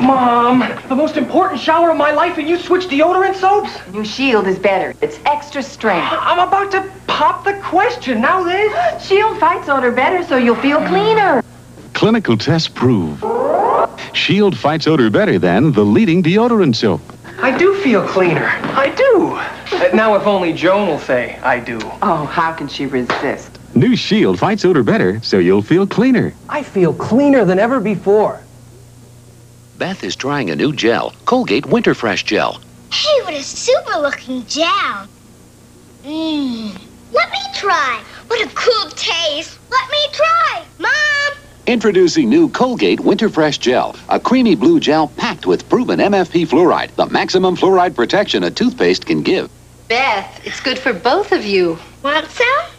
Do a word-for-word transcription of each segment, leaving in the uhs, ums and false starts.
Mom, the most important shower of my life, and you switch deodorant soaps? New Shield is better. It's extra strength. I'm about to pop the question. Now this. Shield fights odor better, so you'll feel cleaner. Clinical tests prove Shield fights odor better than the leading deodorant soap. I do feel cleaner. I do. Uh, now if only Joan will say, I do. Oh, how can she resist? New Shield fights odor better, so you'll feel cleaner. I feel cleaner than ever before. Beth is trying a new gel, Colgate Winter Fresh Gel. Hey, what a super-looking gel. Mmm. Let me try. What a cool taste. Let me try. Mom! Introducing new Colgate Winter Fresh Gel, a creamy blue gel packed with proven M F P fluoride, the maximum fluoride protection a toothpaste can give. Beth, it's good for both of you. Want some?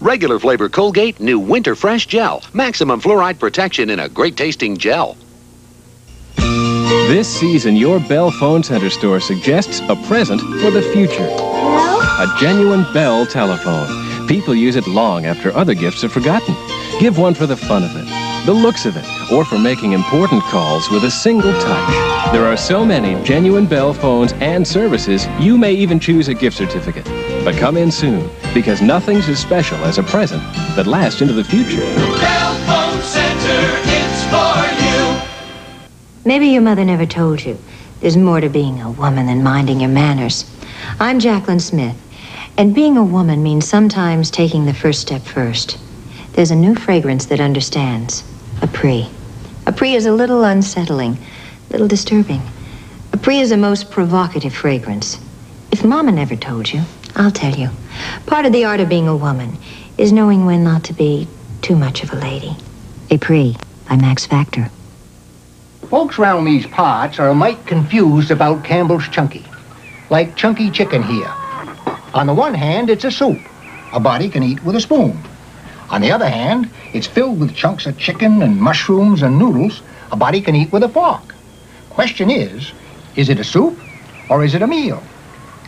Regular flavor Colgate, new Winter Fresh Gel. Maximum fluoride protection in a great-tasting gel. This season, your Bell Phone Center store suggests a present for the future. Hello? A genuine Bell telephone. People use it long after other gifts are forgotten. Give one for the fun of it, the looks of it, or for making important calls with a single touch. There are so many genuine Bell phones and services, you may even choose a gift certificate. But come in soon, because nothing's as special as a present that lasts into the future. Bell Phone Center, it's for you. Maybe your mother never told you. There's more to being a woman than minding your manners. I'm Jacqueline Smith, and being a woman means sometimes taking the first step first. There's a new fragrance that understands. Epris. Epris is a little unsettling, a little disturbing. Epris is a most provocative fragrance. If Mama never told you, I'll tell you. Part of the art of being a woman is knowing when not to be too much of a lady. Epris by Max Factor. Folks round these parts are a mite confused about Campbell's Chunky, like chunky chicken here. On the one hand, it's a soup a body can eat with a spoon. On the other hand, it's filled with chunks of chicken and mushrooms and noodles a body can eat with a fork. Question is, is it a soup or is it a meal?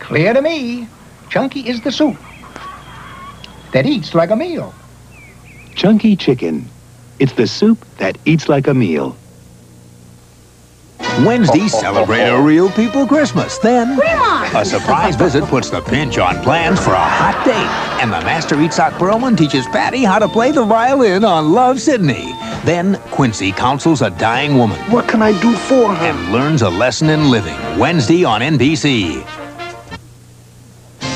Clear to me, Chunky is the soup that eats like a meal. Chunky chicken. It's the soup that eats like a meal. Wednesday, celebrate a Real People Christmas. Then, Grandma! A surprise visit puts the pinch on plans for a hot date. And the master Itzhak Perlman teaches Patty how to play the violin on Love Sidney. Then, Quincy counsels a dying woman. What can I do for her? And learns a lesson in living. Wednesday on N B C.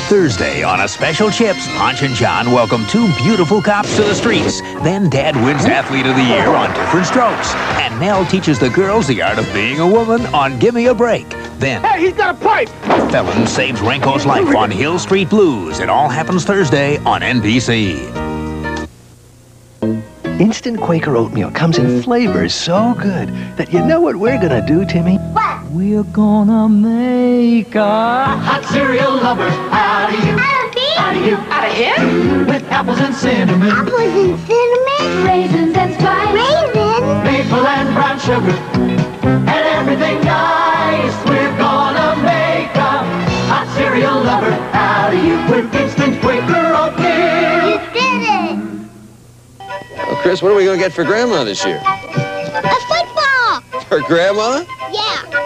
Thursday on a special CHiPs, Ponch and John welcome two beautiful cops to the streets. Then Dad wins Athlete of the Year on Different Strokes. And Nell teaches the girls the art of being a woman on Gimme a Break. Then... Hey, he's got a pipe! Felon saves Renko's life on Hill Street Blues. It all happens Thursday on N B C. Instant Quaker oatmeal comes in flavors so good that you know what we're gonna do, Timmy? What? We're gonna make a hot cereal lover out of you. Out of me? Out of you. Out of him? With apples and cinnamon. Apples and cinnamon? Raisins and spice. Raisins? Maple and brown sugar. And everything nice. We're gonna make a hot cereal lover out of you. With instant Quaker oatmeal. You did it! Well, Chris, what are we gonna get for Grandma this year? A football! For Grandma? Yeah.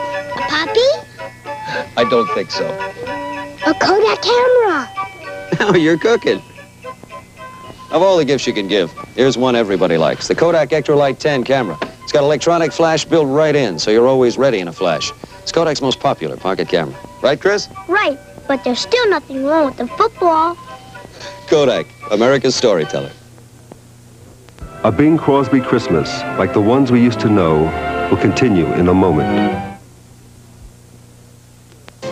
I don't think so. A Kodak camera. Now you're cooking. Of all the gifts you can give, here's one everybody likes. The Kodak Ectrolite ten camera. It's got electronic flash built right in, so you're always ready in a flash. It's Kodak's most popular pocket camera. Right, Chris? Right, but there's still nothing wrong with the football. Kodak, America's storyteller. A Bing Crosby Christmas, like the ones we used to know, will continue in a moment.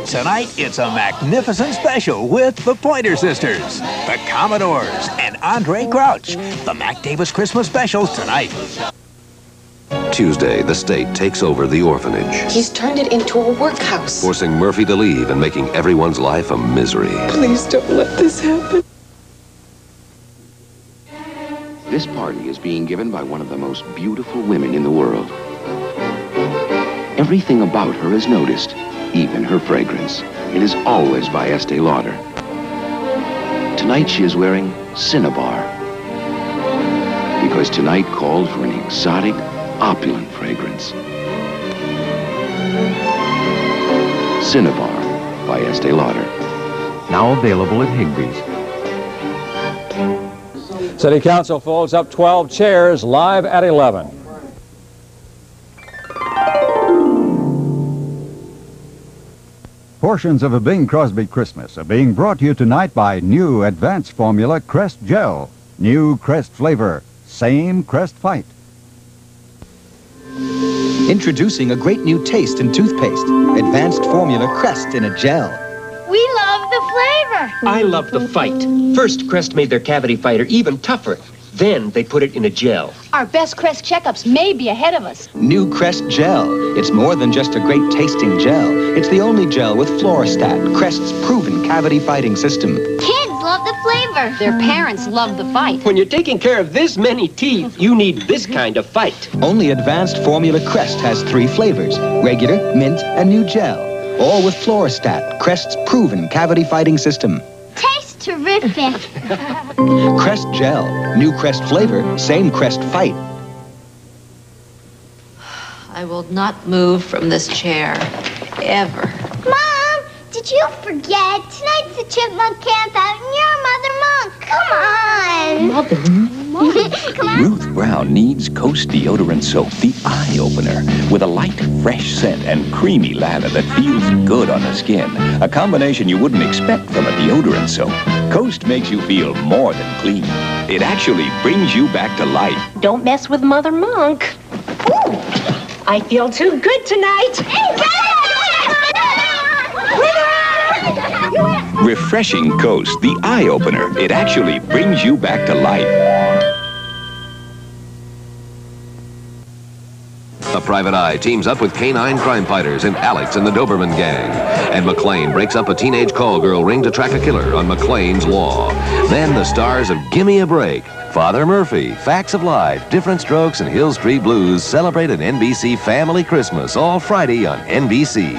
Tonight, it's a magnificent special with the Pointer Sisters, the Commodores, and Andre Crouch. The Mac Davis Christmas special tonight. Tuesday, the state takes over the orphanage. He's turned it into a workhouse. Forcing Murphy to leave and making everyone's life a misery. Please don't let this happen. This party is being given by one of the most beautiful women in the world. Everything about her is noticed. Even her fragrance. It is always by Estee Lauder. Tonight she is wearing Cinnabar, because tonight called for an exotic, opulent fragrance. Cinnabar by Estee Lauder. Now available at Higbee's. City Council folds up twelve chairs, live at eleven. Portions of a Bing Crosby Christmas are being brought to you tonight by new advanced formula Crest Gel. New Crest flavor, same Crest fight. Introducing a great new taste in toothpaste. Advanced formula Crest in a gel. We love the flavor. I love the fight. First, Crest made their cavity fighter even tougher. Then they put it in a gel. Our best Crest checkups may be ahead of us. New Crest Gel. It's more than just a great tasting gel. It's the only gel with Floristat, Crest's proven cavity fighting system. Kids love the flavor. Their parents love the fight. When you're taking care of this many teeth, you need this kind of fight. Only advanced formula Crest has three flavors, regular, mint, and new gel. All with Floristat, Crest's proven cavity fighting system. Tastes terrific. Crest Gel. New Crest flavor, same Crest fight. I will not move from this chair, ever. Mom! Did you forget? Tonight's the chipmunk camp out and you're Mother Monk. Come on. Mother Monk? Come on. Ruth Brown needs Coast deodorant soap, the eye-opener, with a light, fresh scent and creamy lather that feels good on the skin. A combination you wouldn't expect from a deodorant soap. Coast makes you feel more than clean. It actually brings you back to life. Don't mess with Mother Monk. Ooh, I feel too good tonight. Hey, refreshing Coast, the eye-opener. It actually brings you back to life. The Private Eye teams up with canine crime fighters in Alex and the Doberman Gang. And McClain breaks up a teenage call girl ring to track a killer on McClain's Law. Then the stars of Gimme a Break, Father Murphy, Facts of Life, Different Strokes, and Hill Street Blues celebrate an N B C family Christmas all Friday on N B C.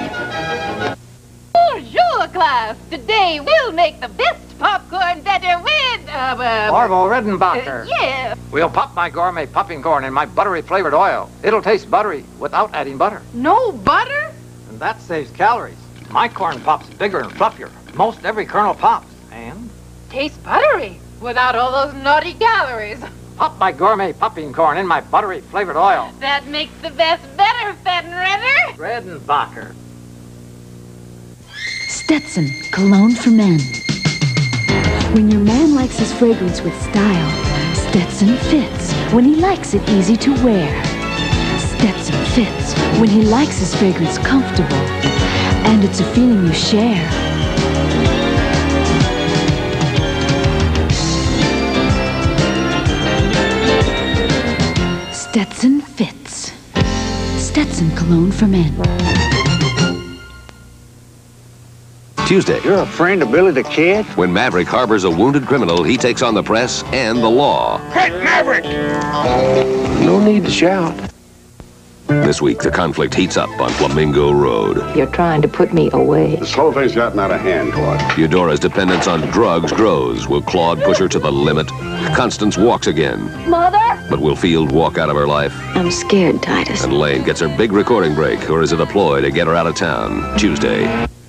Today we'll make the best popcorn batter with uh, uh, Orville Redenbacher. Uh, yeah. We'll pop my gourmet popping corn in my buttery flavored oil. It'll taste buttery without adding butter. No butter? And that saves calories. My corn pop's bigger and fluffier. Most every kernel pops and tastes buttery without all those naughty calories. Pop my gourmet popping corn in my buttery flavored oil. That makes the best better, Fettenredder. Redenbacher. Stetson, cologne for men. When your man likes his fragrance with style, Stetson fits when he likes it easy to wear. Stetson fits when he likes his fragrance comfortable, and it's a feeling you share. Stetson fits. Stetson cologne for men. Tuesday. You're a friend of Billy the Kid? When Maverick harbors a wounded criminal, he takes on the press and the law. Hit Maverick! No need to shout. This week, the conflict heats up on Flamingo Road. You're trying to put me away. This whole thing's gotten out of hand, Claude. Eudora's dependence on drugs grows. Will Claude push her to the limit? Constance walks again. Mother? But will Field walk out of her life? I'm scared, Titus. And Lane gets her big recording break, or is it a ploy to get her out of town? Tuesday.